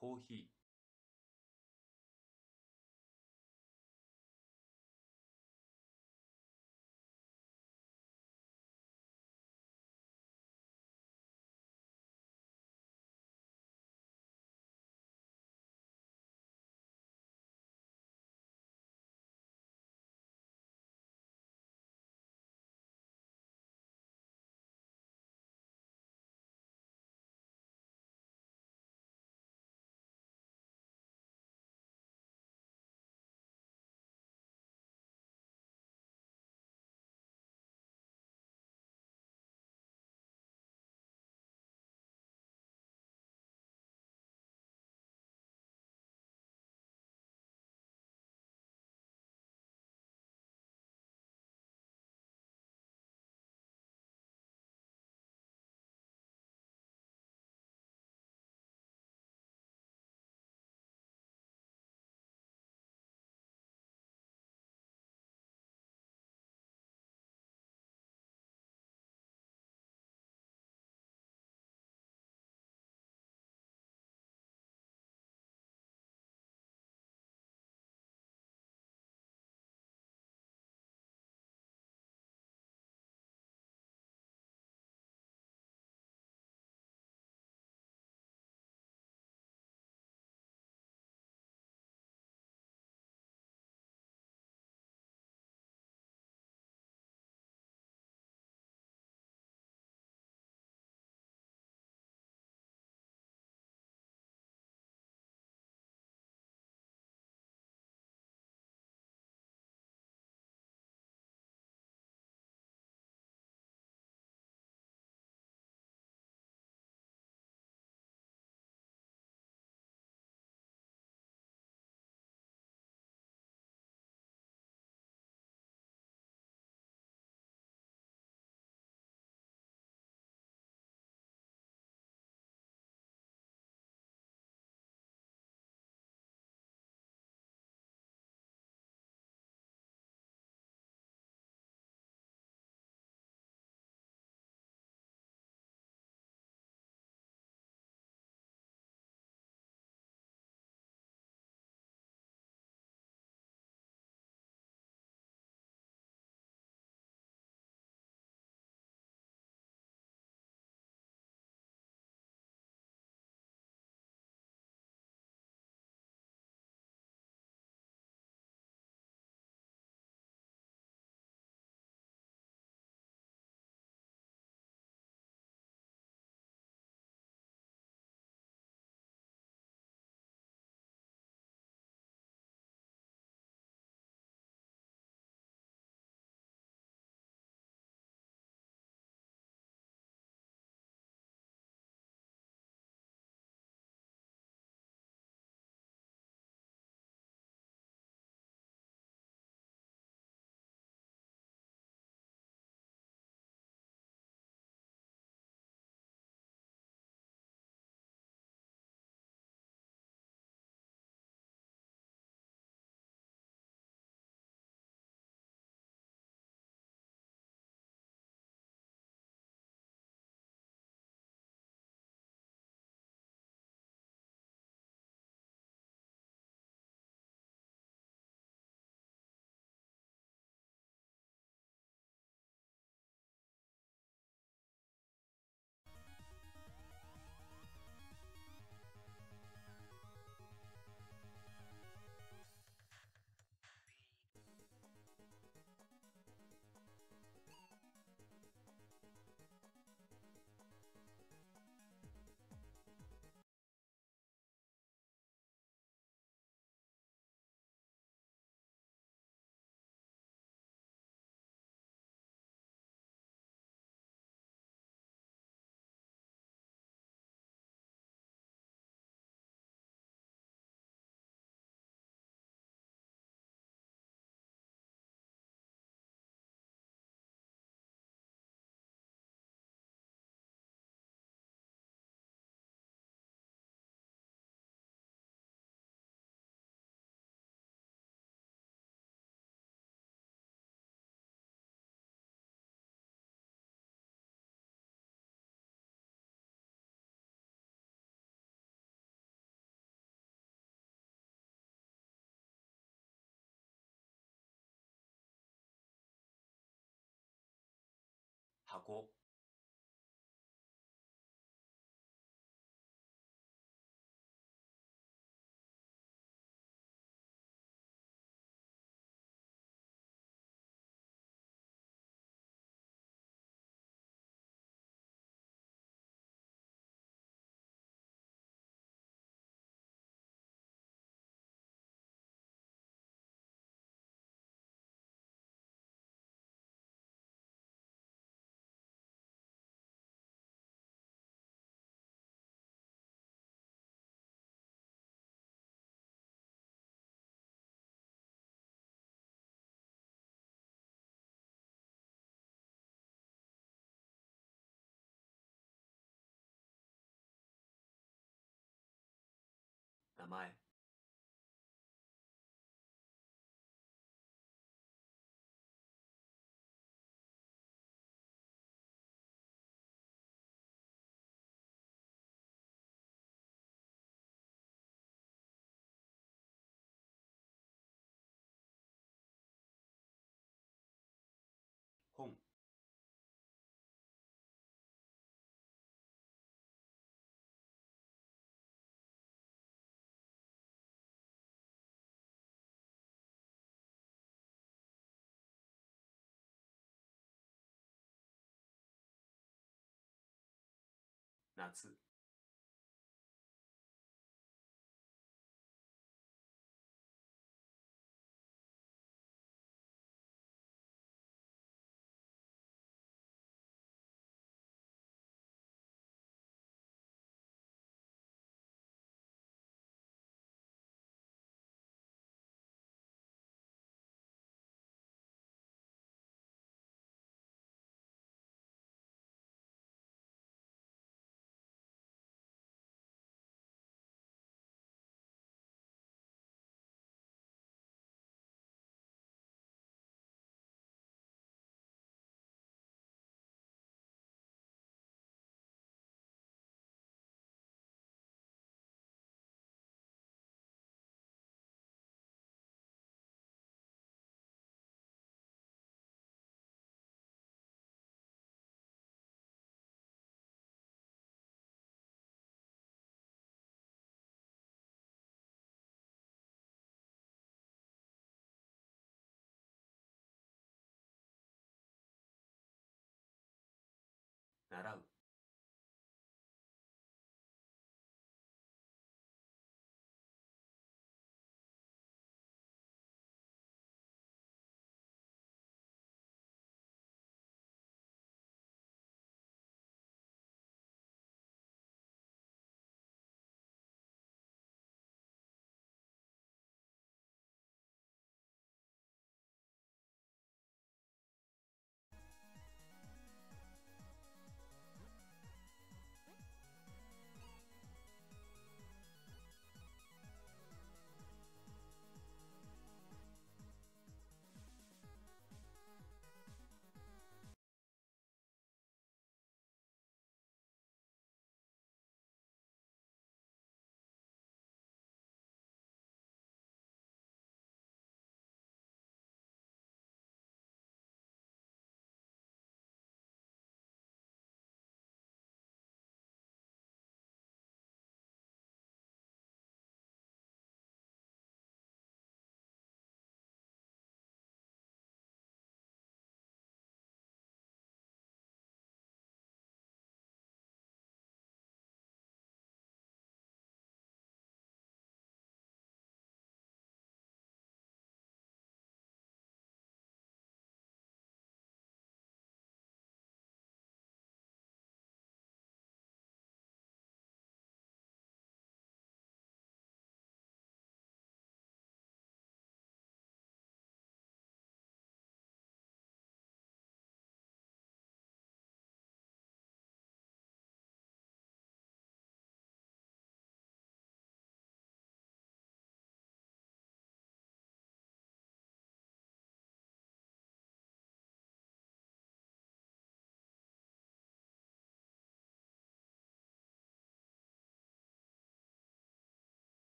コーヒー、箱。名前本夏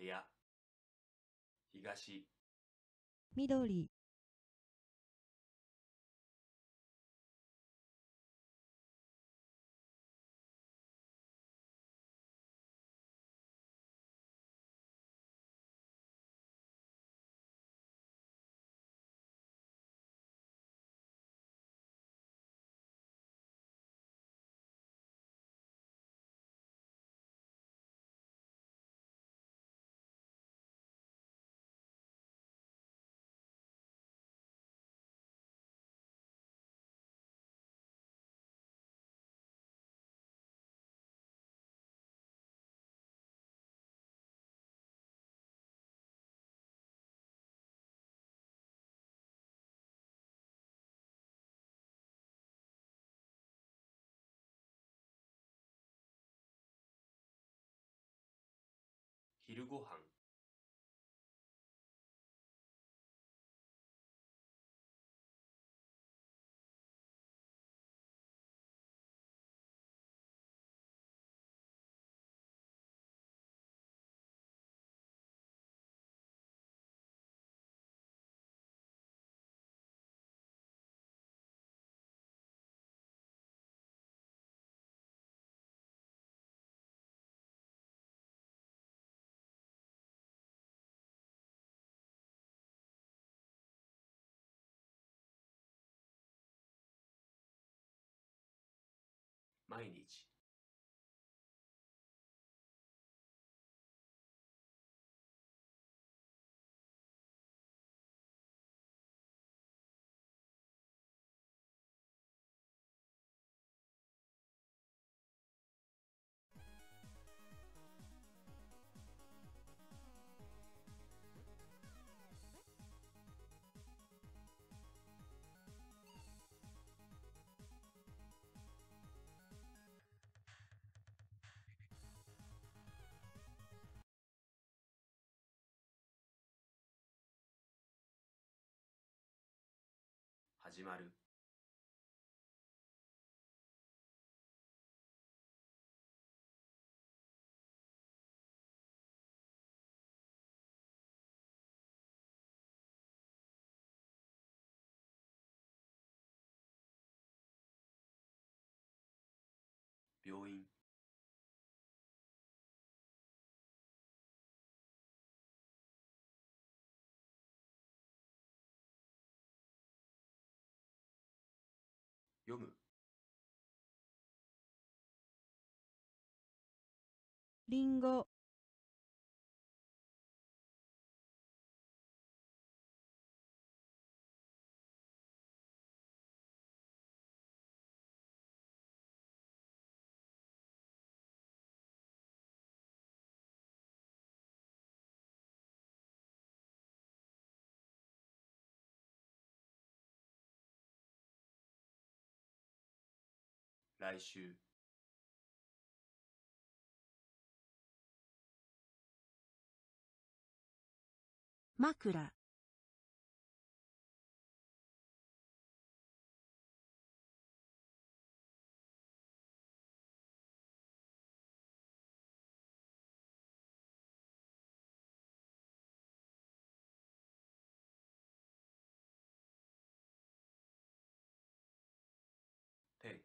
部屋東緑昼ごはん毎日始まる病院読むりんご来週枕手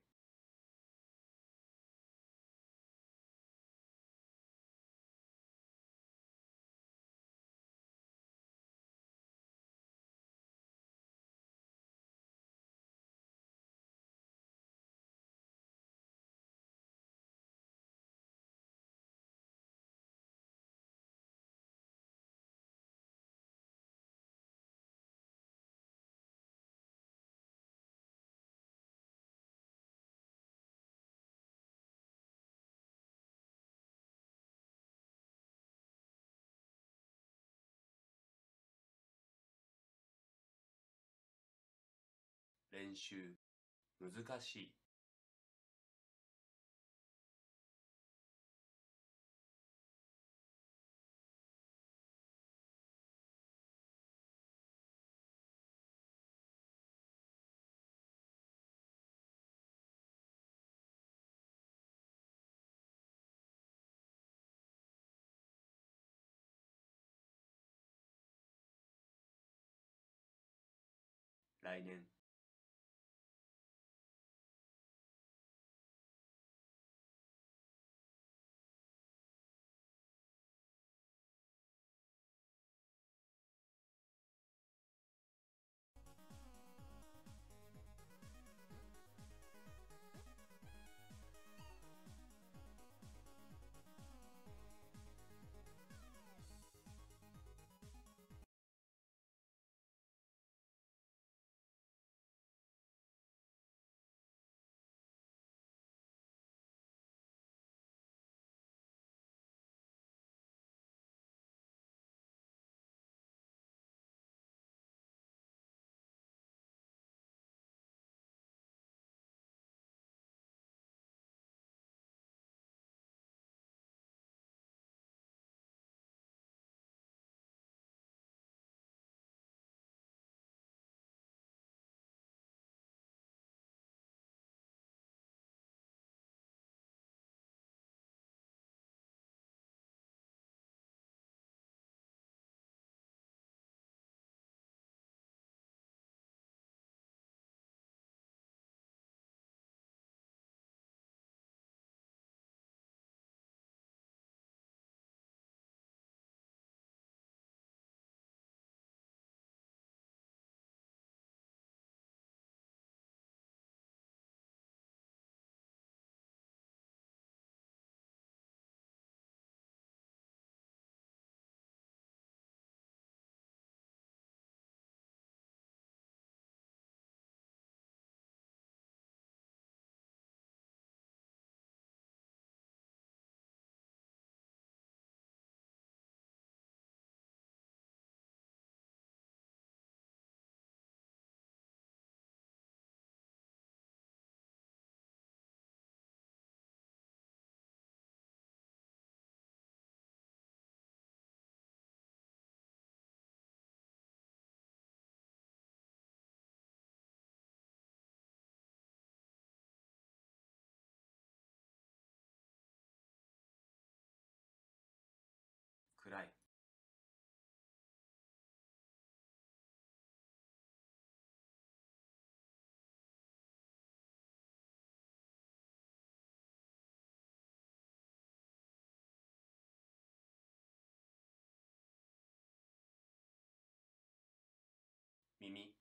練習難しい leiden暗い。耳。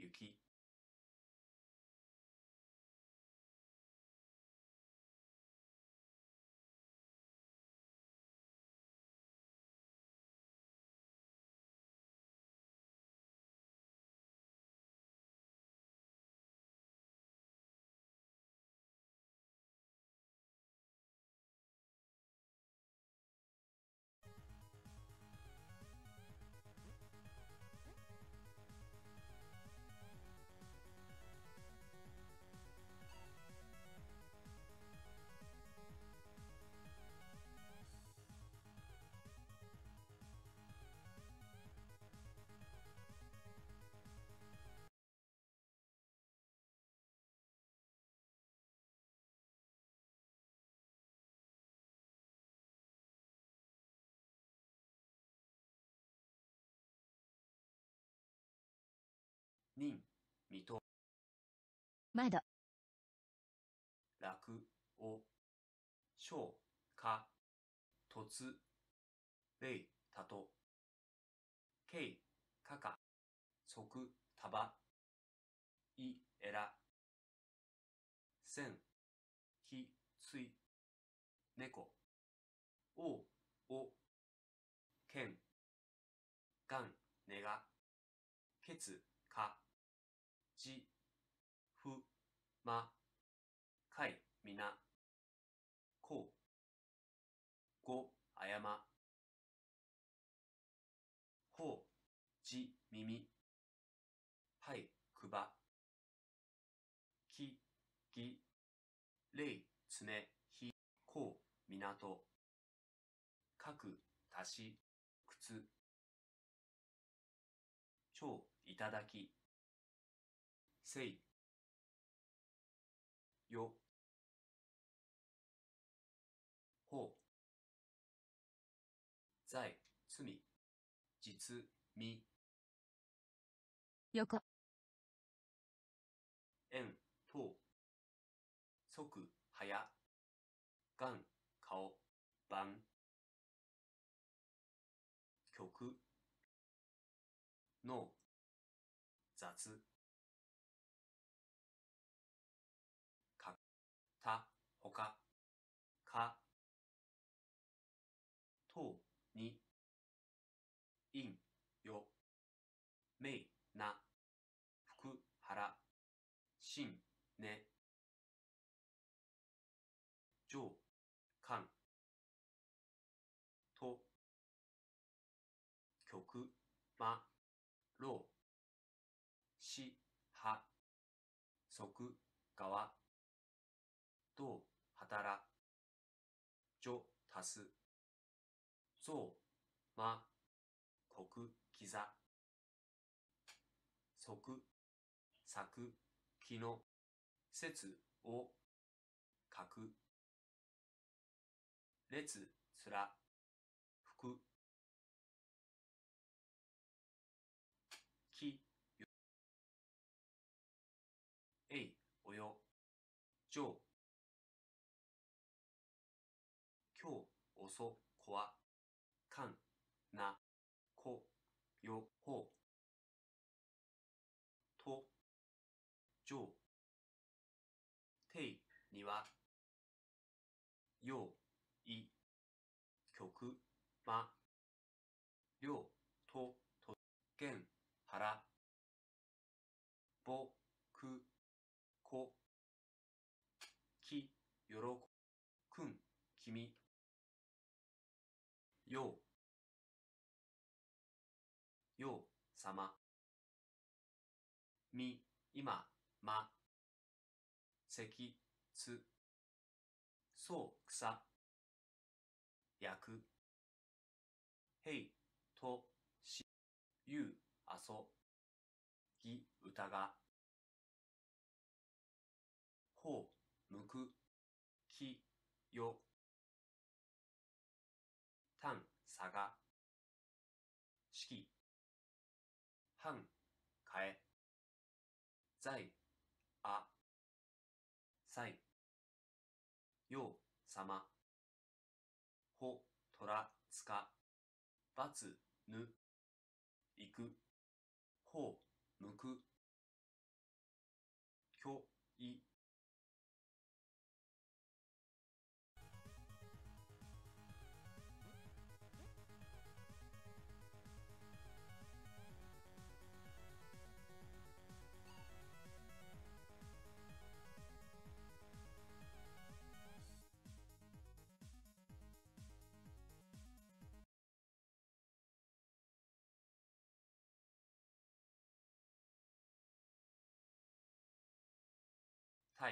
雪。 認、認窓楽を消化突例たと計かか即束いえら線ひつい猫おおけんがんねがけつかじふまかいみなこうごあやまほうじみみはいくばきぎれいつめひこうみなとかくたしくつちょういただきせいよほうざいつみじつみよこえんとうそくはやがんかおばんきょくのざつかたほかかとうにいんよめいなふくはらしんねじょうかんときょくまろうしはそくがわどうはたらじょたすぞうまこくきざそくさくきのせつをかくれつつらふくきよえいおよじょうきょうおそこわかんなこよほうとじょうていにはようい曲まりょうととげんはらぼくこきよろくんきみようようさまみいまませきつそうくさやくへいとしゆうあそぎうたがほうむくきよたんさがしきはんかえざいあさいようさまほとらつかばつぬいくほうむくきょいた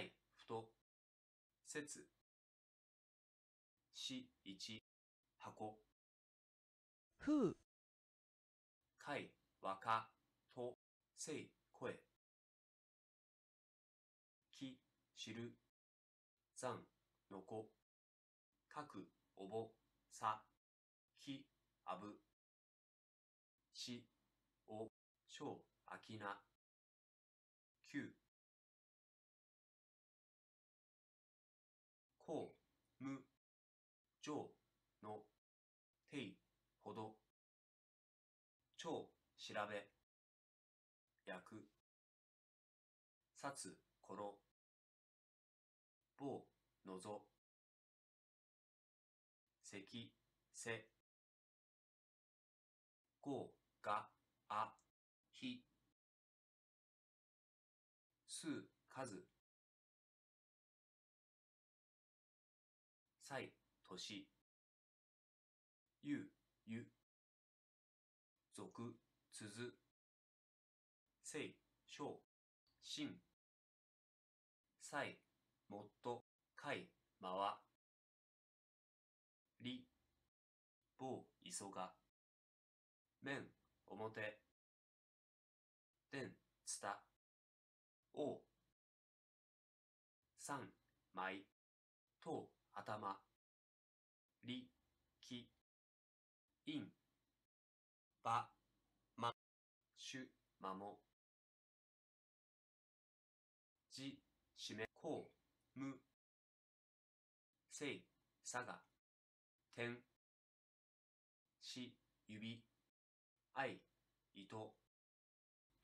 いふとせつしいちはこふうかいわかとせいこえきしるざんのこかくおぼさきあぶしおしょうあきなきゅうほうむじょうのていほどちょうしらべやくさつころぼうのぞ seki, se, ko, ka, a, hi, su, kazu, sai, toshi, yu, yu, zoku, tsuzu, sei, shou, shin, sai, motto, kai, mawa, ri, bo, isoga, men, omote, den, tsuta, o, san, mai, to, atama, ri, ki, in, ba, ma, shu, mamo, ji, shime, ko, mu, sei, saga, ten, shi, yubi, ai, ito,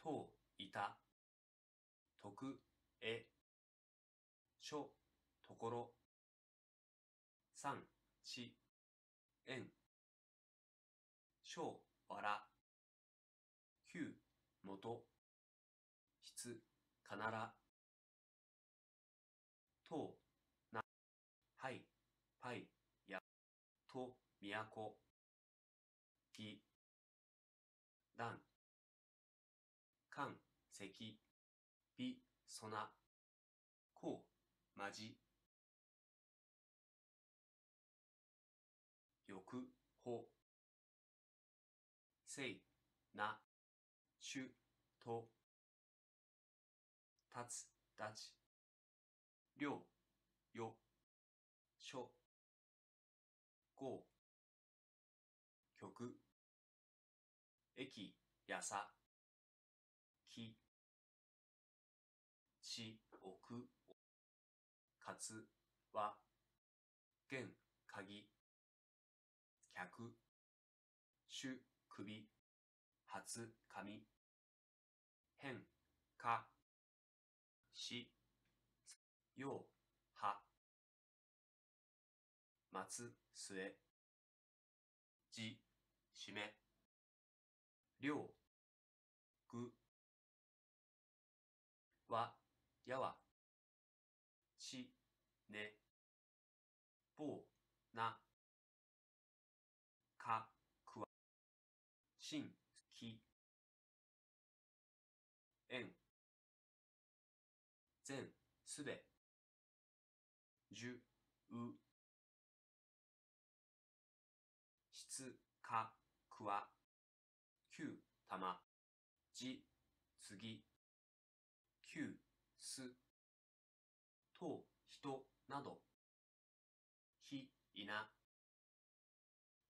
to, ita, toku, e, sho, tokoro, san, shi, en, shou, wara, kyu, moto, hitsu, kanara, to, na, hai, pai, ya, to, miyako, gi, dan, kan, seki, bi, sona, ko, maji, yoku, ho, sei, na, shu, to, tatsu, dachi, ryo, yo, sho, go, kyoku, eki, yasa, ki, chi, oku, katsu, wa, gen, kagi, kyaku, shu, kubi, hatsu, kami, hen, ka, shi, yo, ha, matsu, sue, ji, shime, ryo, gu, wa, yawa, chi, ne, bo, na, ka, kuwa, shin, ki, en, zen, sube, ju, u, shitsu, ka, kuwa, kyu, tama, ji, tsugi, kyu, su, to, hito, nado, hi, ina,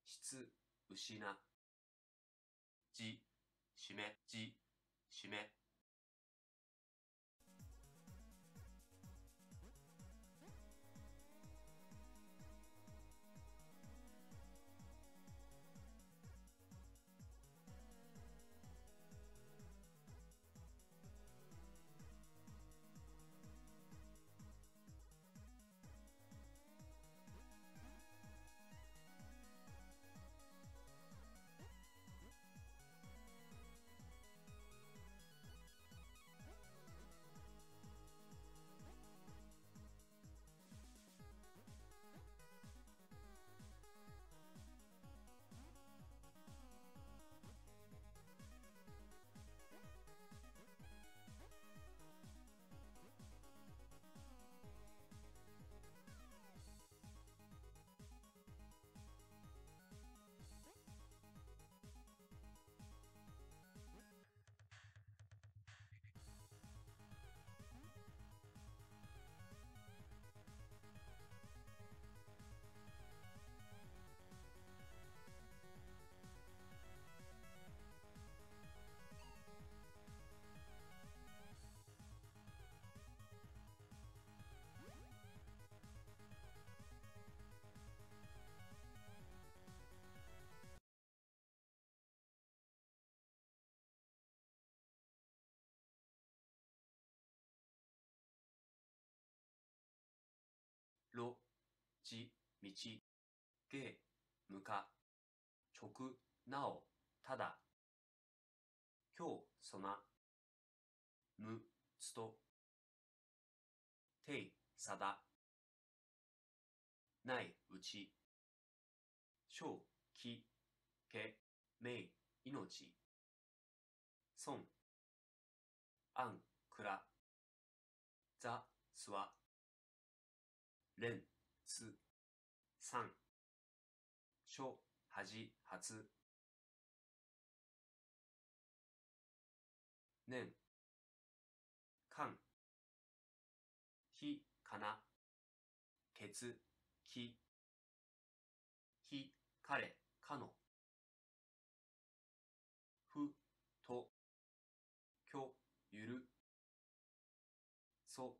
shitsu, ushina, ji, shime, ji, shime. Ro, ji, michi, で、むか、ちょく、なお、ただ、きょう、そな、む、つと、てい、さだ、ない、うち、しょう、き、け、めい、いのち、そん、あん、くら、ざ、すわ、れん、す、さん、しょ、はじ、はつ、ねん、かん、ひ、かな、けつ、き、ひ、かれ、かの、ふ、と、きょ、ゆる、そ、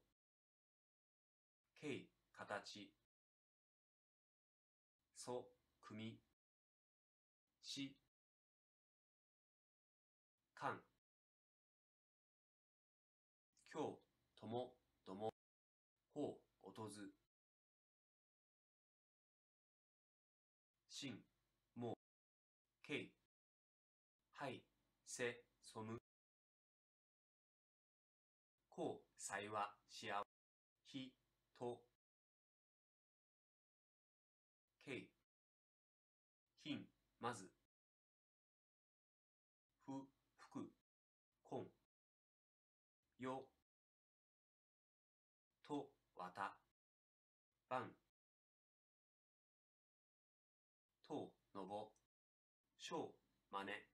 けい、かたち、そ、くみ、し、かん、きょう、とも、ども、ほう、おとず、しん、も、けい、はい、せ、そむ、こう、さいわ、しあ、ひ、と、けい、ひん、まず、ふ、ふく、こん、よ、と、わた、ばん、と、のぼ、しょう、まね、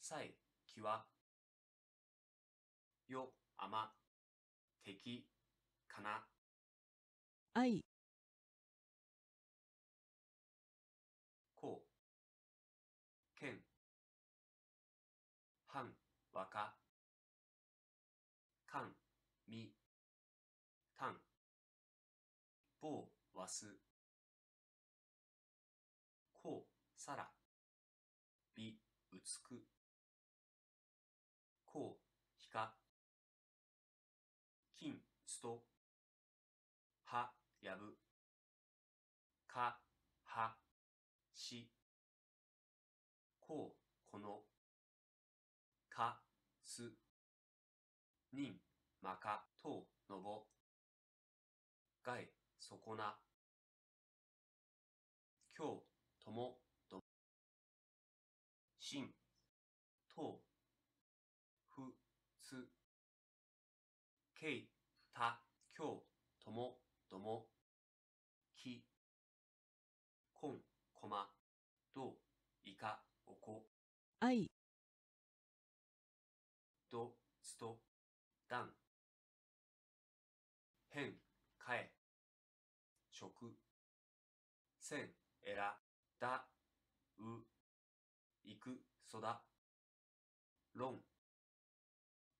さい、きわ、よ、あま、てき、かな、あい、こう、けん、はん、わか、かん、み、たん、ぼう、わす、こう、さら、び、うつく、こう、ひか、きん、つと、は、やぶ、か、は、し、こう、この、か、す、にん、まか、と、のぼ、がい、そこな、きょう、とも、ども、しん、とう、ふ、つ、けい、た、きょう、とも、ども、き、こん、こま、ど、いか、おこ、あい、ど、つと、だん、へん、かえ、しょく、せん、えら、だ、う、いく、そだ、ろん、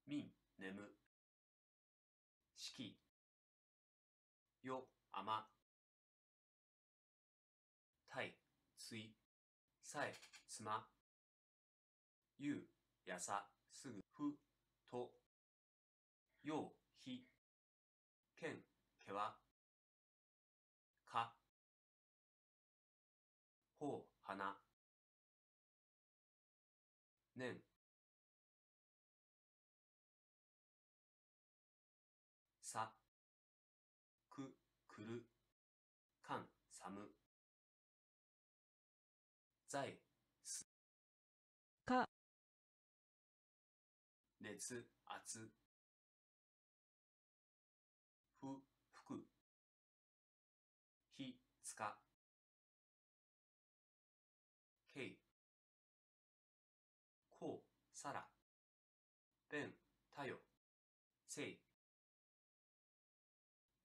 みん、ねむ、しき、よ、あま、たい、つい、さえ、つま、ゆう、やさ、すぐ、ふ、と、よう、ひ、けん、けわ、か、ほう、はな、ねん、さ、く、くる、かん、さむ、ざい、す、か、熱、あつ、ふ、ふく、ひ、つか、けい、こう、さら、べん、たよ、せい、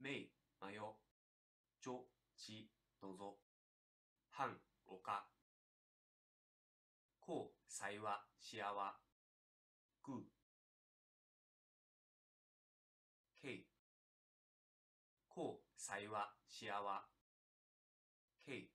めい、まよ、じょ、ち、のぞ、はん、おか、こう、さいわ、しあわ、ぐ、けい、こう、さいわ、しあわ、けい、